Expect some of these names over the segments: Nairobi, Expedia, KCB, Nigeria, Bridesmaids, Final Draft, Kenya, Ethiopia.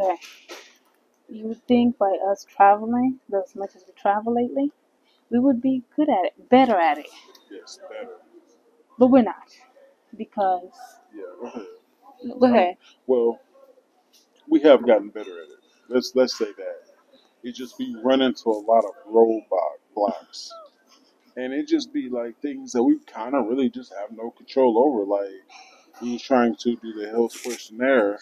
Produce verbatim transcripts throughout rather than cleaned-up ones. Okay. You would think by us traveling, as much as we travel lately, we would be good at it, better at it. Yes, better. But we're not. Because. Yeah, go ahead. Go ahead. Um, well, we have gotten better at it. Let's let's say that. It just be run into a lot of roadblock blocks. And it just be like things that we kind of really just have no control over. Like, we were trying to do the health questionnaire,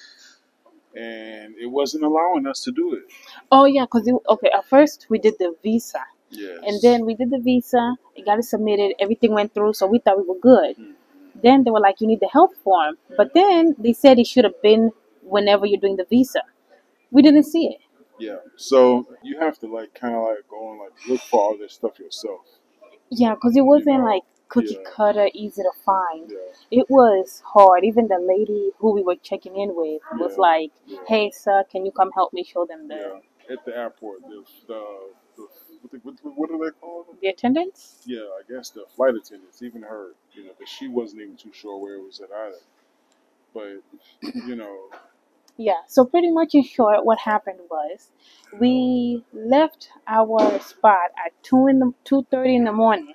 and it wasn't allowing us to do it. Oh, yeah, because, okay, at first we did the visa. Yes. And then we did the visa, it got it submitted, everything went through, so we thought we were good. Mm-hmm. Then they were like, you need the health form. Mm-hmm. But then they said it should have been whenever you're doing the visa. We didn't see it. Yeah, so you have to, like, kind of, like, go and, like, look for all this stuff yourself. Yeah, because it wasn't, you know, like, cookie yeah. cutter, easy to find. Yeah. It was hard. Even the lady who we were checking in with yeah. was like, yeah. hey, sir, can you come help me show them the... Yeah. At the airport, the, the, the what, what are they called? The attendants? Yeah, I guess the flight attendants, even her, you know, but she wasn't even too sure where it was at either. But, you know... Yeah, so pretty much in short, what happened was we left our spot at two in the two thirty in the morning.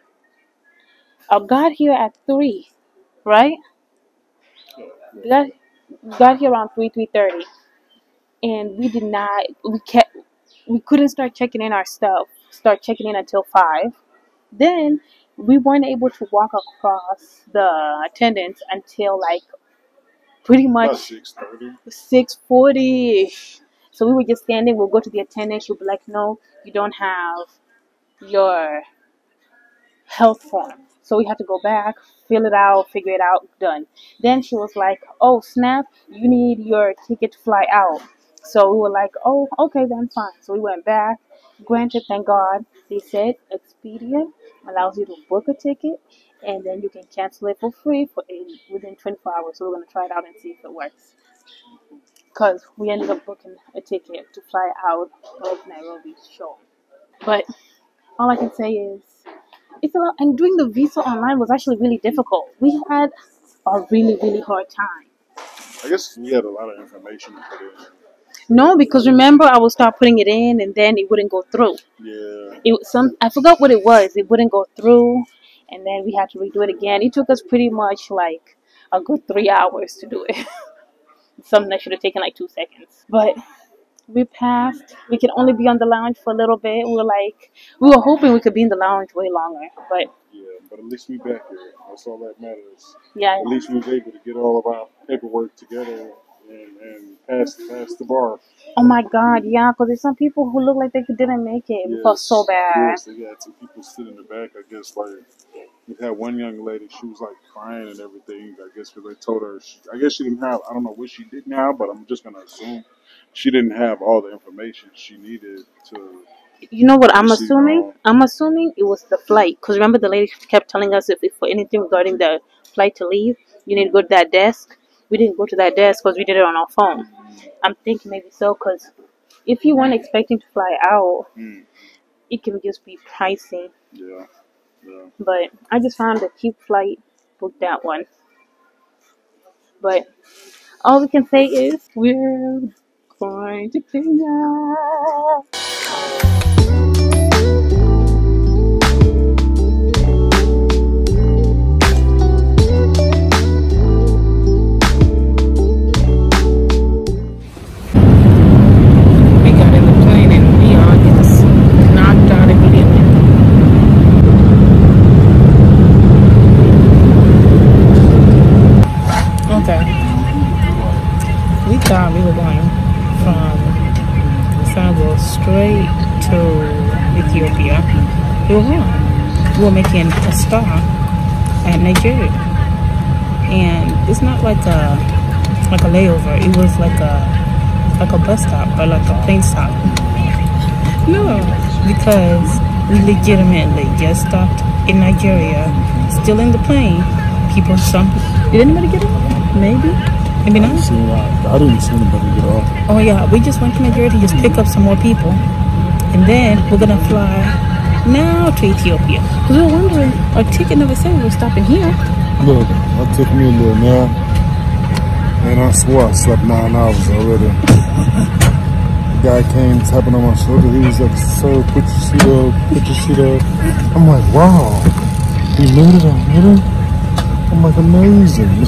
I got here at three, right? Got, got here around three three thirty, and we did not. We kept. We couldn't start checking in our stuff. Start checking in until five. Then we weren't able to walk across the attendants until like. Pretty much six forty-ish. So we were just standing. We'll go to the attendant. She'll be like, no, you don't have your health form. So we had to go back, fill it out, figure it out, done. Then she was like, oh, snap, you need your ticket to fly out. So we were like, oh, okay, then fine. So we went back. Granted, thank God, they said Expedia allows you to book a ticket. And then you can cancel it for free for eight, within twenty-four hours. So we're going to try it out and see if it works. Because we ended up booking a ticket to fly out of Nairobi. Sure. But all I can say is, it's a lot. And doing the visa online was actually really difficult. We had a really, really hard time. I guess we had a lot of information to put in. No, because remember, I would start putting it in and then it wouldn't go through. Yeah. It, some, I forgot what it was. It wouldn't go through. And then we had to redo it again. It took us pretty much like a good three hours to do it. Something that should have taken like two seconds. But we passed. We could only be on the lounge for a little bit. We were like, we were hoping we could be in the lounge way longer. But yeah, but at least we back here. That's all that matters. Yeah. At least we was able to get all of our paperwork together and, and pass, pass the bar. Oh my God, yeah, because there's some people who look like they didn't make it. Yes, it felt so bad. Yes, they got two people sitting in the back, I guess, like... We had one young lady, she was like crying and everything, I guess because they told her, she, I guess she didn't have, I don't know what she did now, but I'm just going to assume she didn't have all the information she needed to. You know what I'm assuming? All. I'm assuming it was the flight, because remember the lady kept telling us if, if for anything regarding the flight to leave, you need to go to that desk. We didn't go to that desk because we did it on our phone. Mm-hmm. I'm thinking maybe so, because if you weren't expecting to fly out, mm-hmm. it can just be pricey. Yeah. Yeah. But I just found the cheap flight, booked that one. But all we can say is we're going to Kenya. We got in the plane and we all just knocked out immediately. We were going from Sango straight to Ethiopia. We were going. We were making a stop at Nigeria, and it's not like a like a layover. It was like a like a bus stop, but like a plane stop. No, because we legitimately just stopped in Nigeria. Still in the plane. People, some. Did anybody get it? Maybe. Maybe not. I didn't see anybody get off. Oh yeah, we just went to Nigeria to just pick up some more people, and then we're gonna fly now to Ethiopia. Cause we were wondering, our ticket never said we were stopping here. Look, I took me a little man. And I swore I slept nine hours already. The guy came tapping on my shoulder. He was like, "Sir, put your seat up, put your seat up." I'm like, wow. He made it, I made it. I'm like, amazing.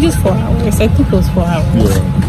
Just four hours. I think it was four hours. Yeah.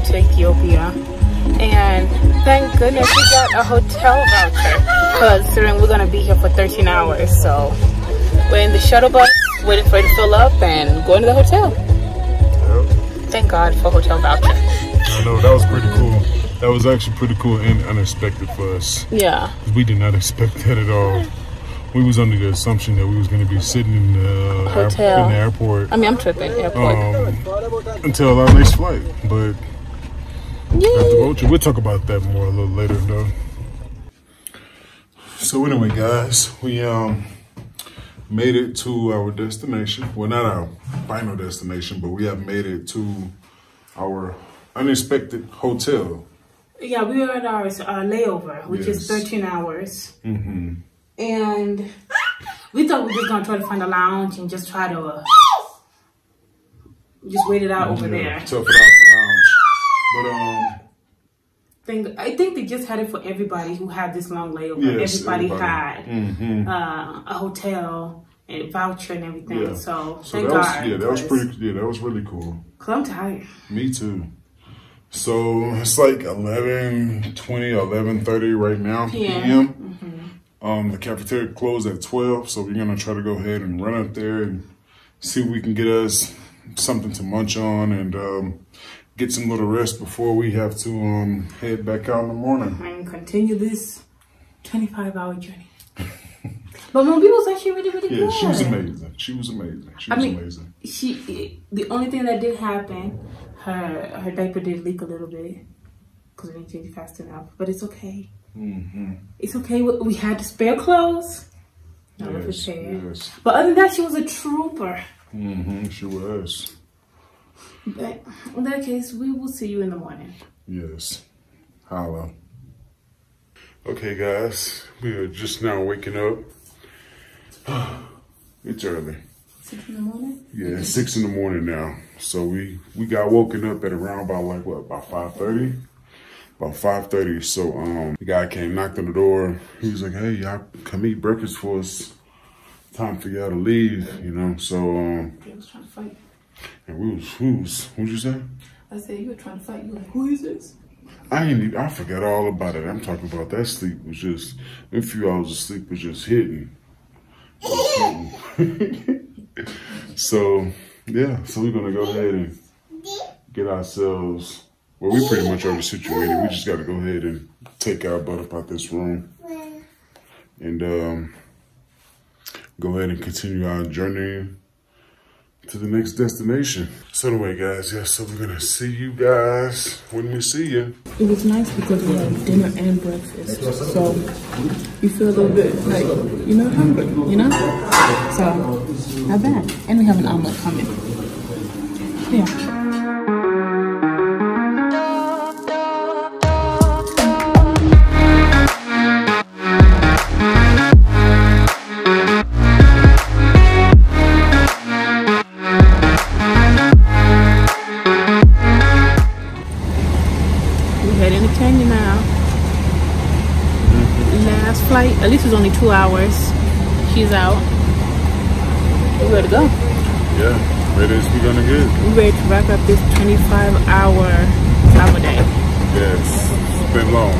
To Ethiopia, and thank goodness we got a hotel voucher, because we're gonna be here for thirteen hours. So we're in the shuttle bus waiting for it to fill up and going to the hotel. Yep. Thank God for hotel voucher. I know, that was pretty cool. That was actually pretty cool and unexpected for us. Yeah, we did not expect that at all. We was under the assumption that we was gonna be sitting in the hotel in the airport. I mean, I'm tripping. Airport um, until our next flight, but. We'll talk about that more a little later though. So anyway guys, we um made it to our destination. Well, not our final destination, but we have made it to our unexpected hotel. Yeah, we were at our uh, layover, which yes. is thirteen hours. Mm-hmm. And we thought we were gonna try to find a lounge and just try to uh, just wait it out over yeah, there. Tough it out the lounge. But um, thing, I think they just had it for everybody who had this long layover. Yes, everybody, everybody had mm-hmm. uh, a hotel and voucher and everything. Yeah. So, so thank that God. Was, yeah, that was pretty. Yeah, that was really cool. Cause I'm tired. Me too. So it's like eleven twenty, eleven thirty right now p m. Mm-hmm. Um, the cafeteria closed at twelve, so we're gonna try to go ahead and run up there and see if we can get us something to munch on and. Um, Get some little rest before we have to um, head back out in the morning and continue this twenty-five hour journey. But my people said she really, really yeah, good. Yeah, she was amazing. She was amazing. She I was mean, amazing. She. The only thing that did happen, her her diaper did leak a little bit because we didn't change it fast enough. But it's okay. Mm-hmm. It's okay. We had to spare clothes. Not yes, prepared. Yes. But other than that, she was a trooper. Mm-hmm. She was. But in that case, we will see you in the morning. Yes. Holla. Okay, guys. We are just now waking up. It's early. Six in the morning? Yeah, it's six in the morning now. So we, we got woken up at around about like, what, about five thirty? About five thirty. So um, the guy came, knocked on the door. He was like, "Hey, y'all come eat breakfast for us. Time for y'all to leave," you know? So, um... he was trying to fight. And we was, who's, who'd you say? I said, you were trying to fight. You were like, who is this? I ain't even, I forgot all about it. I'm talking about that sleep was just, a few hours of sleep was just hitting. Was hitting. So, yeah, so we're going to go ahead and get ourselves, well, we pretty much already situated. We just got to go ahead and take our butt up out this room. And um, go ahead and continue our journey to the next destination. So anyway guys, yeah, so we're gonna see you guys when we see you. It was nice because we had dinner and breakfast, so you feel a little bit like you're not hungry, you know? So not bad. And we have an omelet coming. Yeah. At least it's only two hours. She's out. We're ready to go. Yeah, ready as we're gonna get. We're ready to wrap up this twenty-five hour travel day. Yes, it's been long.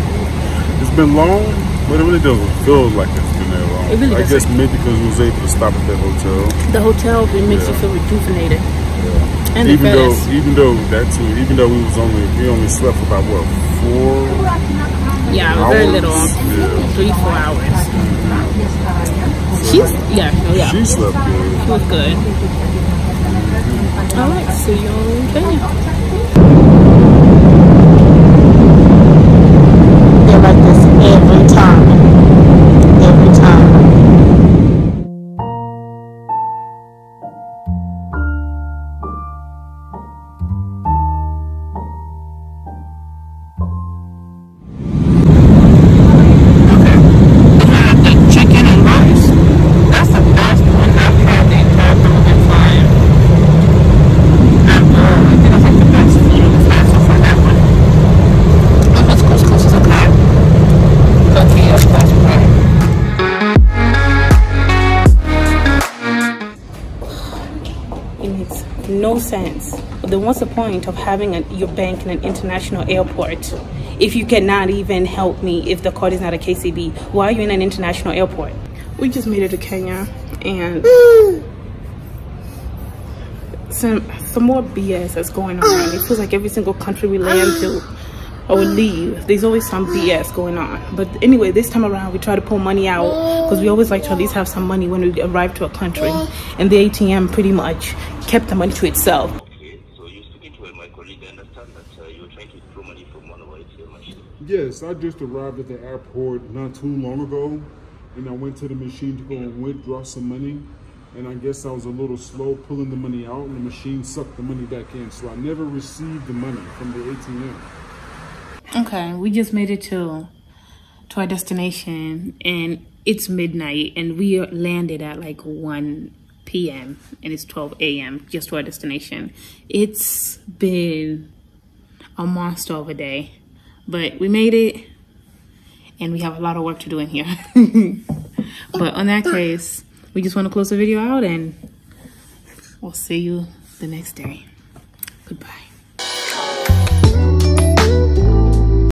It's been long, But it really doesn't feel like it's been there long. It really I doesn't. guess maybe because we was able to stop at the hotel. The hotel, it makes yeah. you feel rejuvenated. Yeah. And even though, even though that too, even though we was only we only slept for about what four. Yeah, hours? very little. Yeah. Three four hours. Mm-hmm. so She's yeah oh, yeah. She slept good. She was good. All right, see you in Kenya. The what's the point of having a, your bank in an international airport if you cannot even help me if the card is not a K C B? Why are you in an international airport? We just made it to Kenya and some some more B S that's going on. It feels like every single country we land to or we leave, there's always some B S going on. But anyway, this time around we try to pull money out because we always like to at least have some money when we arrive to a country, and the A T M pretty much kept the money to itself. Yes, I just arrived at the airport not too long ago, and I went to the machine to go and withdraw some money, and I guess I was a little slow pulling the money out, and the machine sucked the money back in, so I never received the money from the A T M. Okay, we just made it to, to our destination, and it's midnight, and we landed at like one P M, and it's twelve A M just to our destination. It's been a monster of a day. But we made it, and we have a lot of work to do in here. But on that case, we just want to close the video out, and we'll see you the next day. Goodbye.